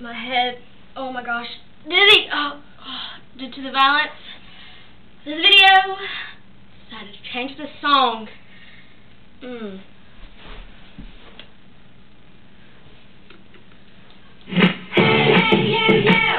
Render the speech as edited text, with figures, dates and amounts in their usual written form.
My head, oh my gosh, due to the violence of this video, decided to change the song. Hey, yeah, yeah.